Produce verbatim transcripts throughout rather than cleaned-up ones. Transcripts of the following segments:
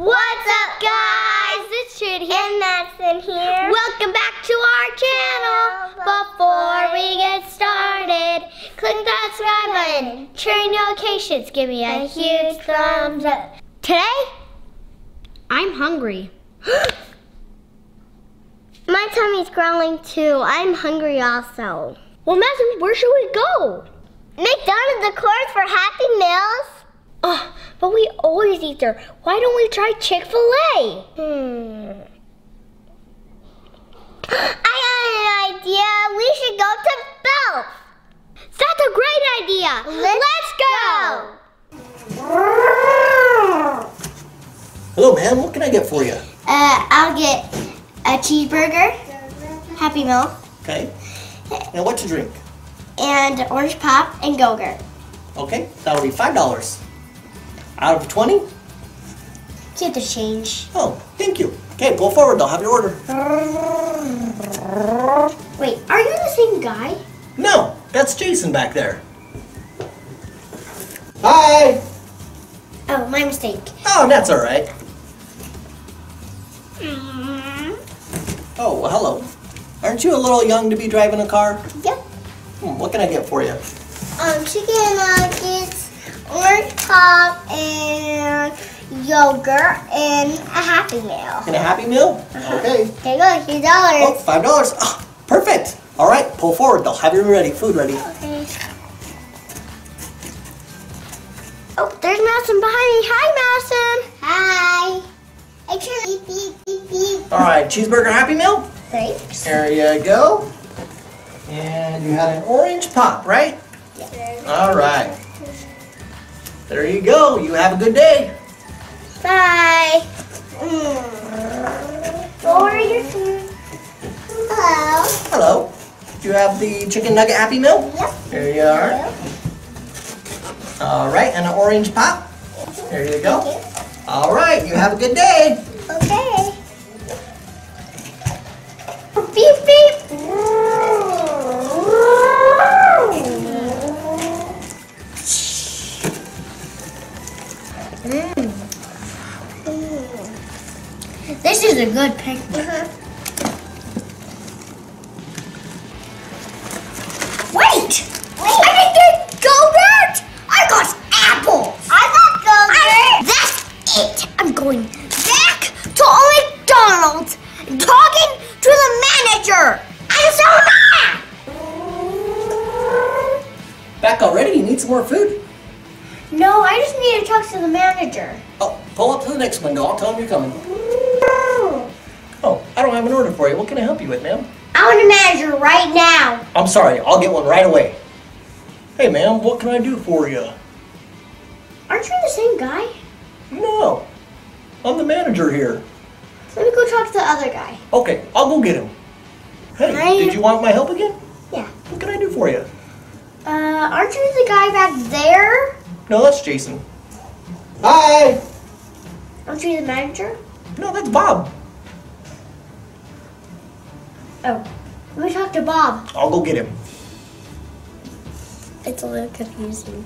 What's up, guys? It's Trudy and Madison here. Welcome back to our channel. Before we get started, click that subscribe button, turn notifications, give me a huge thumbs up. Today, I'm hungry. My tummy's growling too. I'm hungry also. Well, Madison, where should we go? McDonald's, of course, for Happy Meals. Oh, but we always eat there. Why don't we try Chick-fil-A? Hmm. I got an idea. We should go to both. That's a great idea. Let's, Let's go. go. Hello, ma'am. What can I get for you? Uh, I'll get a cheeseburger, Happy Meal. Okay. And what to drink? And orange pop and Go-Gurt. Okay. That'll be five dollars. Out of twenty? Get the change. Oh, thank you. Okay, go forward. I'll have your order. Wait, are you the same guy? No, that's Jason back there. Hi! Oh, my mistake. Oh, that's all right. Mm. Oh, well, hello. Aren't you a little young to be driving a car? Yep. Hmm, what can I get for you? Um, chicken nuggets, orange pop and yogurt and a Happy Meal. And a Happy Meal? Uh-huh. Okay. There you go, two dollars. Oh, five dollars. Oh, perfect. All right, pull forward. They'll have you ready, food ready. Okay. Oh, there's Madison behind me. Hi, Madison. Hi. Beep, beep, beep, beep. All right, cheeseburger Happy Meal. Thanks. There you go. And you had an orange pop, right? Yeah. All right. There you go. You have a good day. Bye. Mm. Over your food. Hello. Hello. Do you have the chicken nugget Happy Meal? Yep. There you are. Yep. All right, and an orange pop. There you go. You. All right, you have a good day. Okay. Beep, beep. This is a good picnic. Mm-hmm. Wait! Wait! I didn't get Go-Gurt! I got apples! I got Go-Gurt! That's it! I'm going back to McDonald's and talking to the manager! I'm so mad! Back already? You need some more food? No, I just need to talk to the manager. Oh, pull up to the next window. I'll tell him you're coming. Oh, I don't have an order for you. What can I help you with, ma'am? I want a manager right now. I'm sorry. I'll get one right away. Hey, ma'am, what can I do for you? Aren't you the same guy? No. I'm the manager here. Let me go talk to the other guy. Okay, I'll go get him. Hey, I... did you want my help again? Yeah. What can I do for you? Uh, aren't you the guy back there? No, that's Jason. Hi. Aren't you the manager? No, that's Bob. Oh, let me talk to Bob. I'll go get him. It's a little confusing.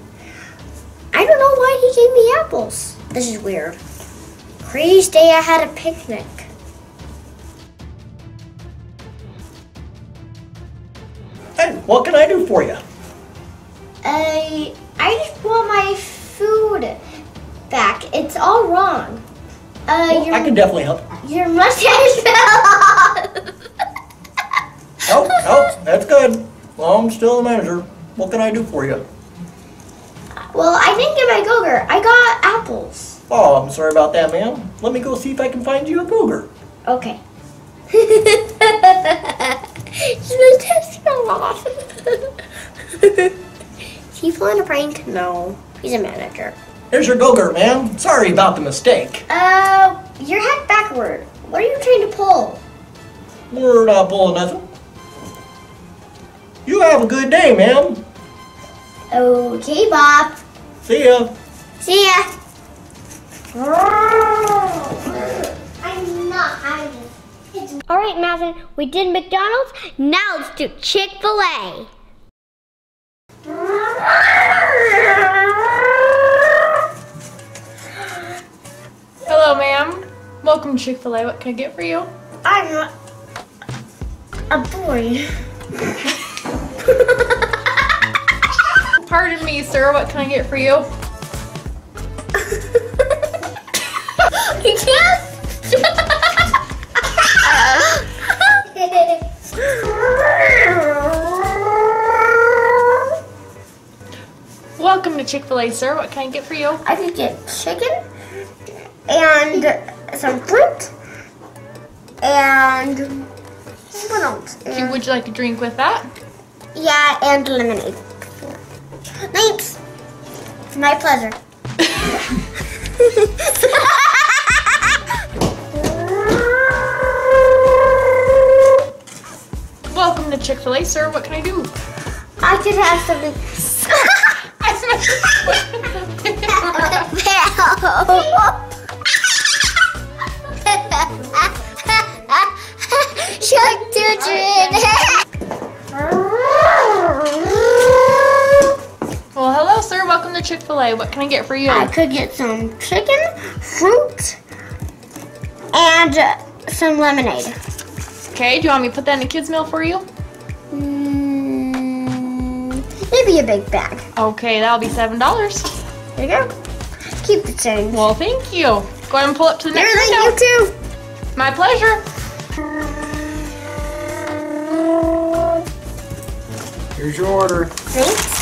I don't know why he gave me apples. This is weird. Crazy day I had a picnic. Hey, what can I do for you? I, I just want my food back. It's all wrong. Uh, well, your, I can definitely help. Your mustache fell off. Oh, oh, that's good. Well, I'm still the manager. What can I do for you? Well, I didn't get my Go-Gurt. I got apples. Oh, I'm sorry about that, ma'am. Let me go see if I can find you a Go-Gurt. Okay. She's fell off. Is he pulling a prank? No, he's a manager. Here's your Go-Gurt, ma'am. Sorry about the mistake. Uh, your head backward. What are you trying to pull? We're not pulling nothing. You have a good day, ma'am. Okay, Bob. See ya. See ya. I'm not hiding. It's... All right, Madison, we did McDonald's. Now let's do Chick-fil-A. Hello, ma'am. Welcome to Chick-fil-A. What can I get for you? I'm a boy. Pardon me, sir. What can I get for you? You can't. Welcome to Chick-fil-A, sir. What can I get for you? I could get chicken and some fruit and what else? And would you like a drink with that? Yeah, and lemonade. Thanks. It's my pleasure. Welcome to Chick-fil-A, sir. What can I do? I could have something. I smashed Shark children. Well, hello, sir. Welcome to Chick-fil-A. What can I get for you? I could get some chicken, fruit, and some lemonade. Okay, do you want me to put that in a kid's meal for you? Mm, maybe a big bag. Okay, that'll be seven dollars. There you go. Keep the change. Well, thank you. Go ahead and pull up to the next window. You too. My pleasure. Here's your order. Thanks.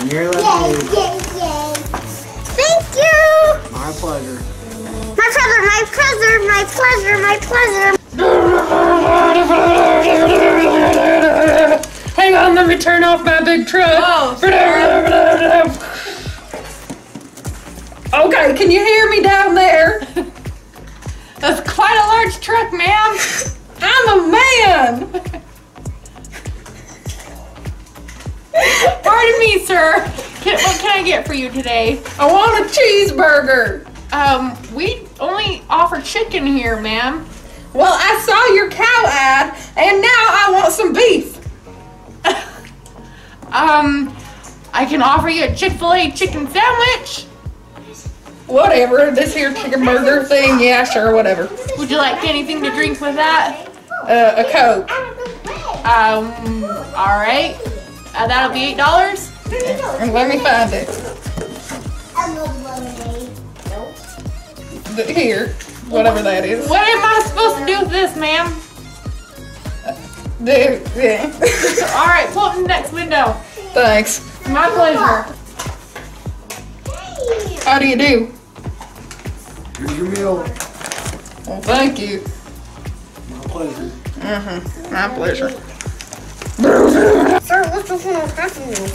And your lemonade. Yay, yay, yay. Thank you. My pleasure. My pleasure, my pleasure, my pleasure, my pleasure. Hang on, let me turn off my big truck. Oh, okay, can you hear me down there? That's quite a large truck, ma'am. I'm a man. Pardon me, sir. Can, what can I get for you today? I want a cheeseburger. Um, we only offer chicken here, ma'am. Well, I saw your cow ad, and now I want some beef. um, I can offer you a Chick-fil-A chicken sandwich. Whatever, this here chicken burger thing, yeah, sure, whatever. Would you like anything to drink with that? Uh, a Coke. Um, alright. Uh, that'll be eight dollars. And let me find it. Here. Whatever that is. What am I supposed to do with this, ma'am? All right, pull up in the next window. Thanks. My pleasure. How do you do? Here's your meal. Well, thank you. My pleasure. Mm-hmm. My pleasure. Sir, what's the thing that's happening?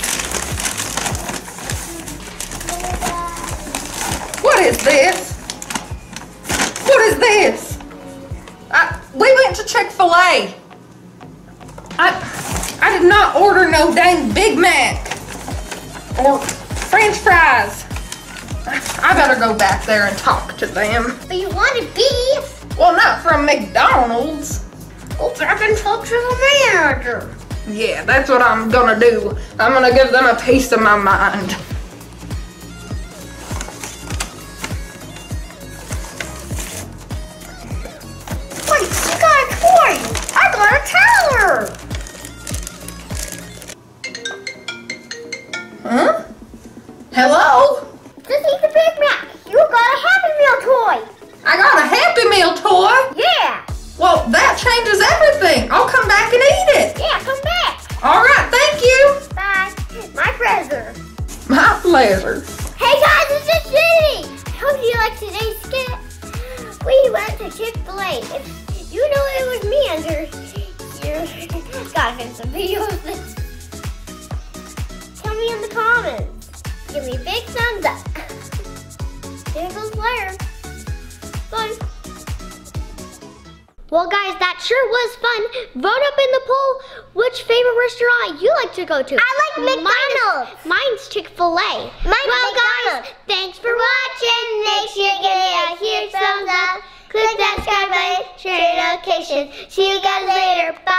What is this? What is this? I, we went to Chick-fil-A. I, I did not order no dang Big Mac or French fries. I better go back there and talk to them. But you wanted beef? Well, not from McDonald's. Well, I can talk to the manager. Yeah, that's what I'm gonna do. I'm gonna give them a piece of my mind. Huh? Hello? Just eat the Big Mac. You got a Happy Meal toy. I got a Happy Meal toy? Yeah. Well, that changes everything. I'll come back and eat it. Yeah, come back. All right, thank you. Bye. My pleasure. My pleasure. Hey guys, this is Jenny. I hope you like today's skit. We went to Chick-fil-A. If you know it was me under here, gotta get some video of this. Me in the comments. Give me a big thumbs up. There goes Blair. Bye. Well guys, that sure was fun. Vote up in the poll which favorite restaurant you like to go to. I like McDonald's. Mine, mine's Chick-fil-A. Well guys, thanks for watching. Make sure you give me a huge thumbs up. Click that subscribe button, share your notifications. See you guys later. Bye.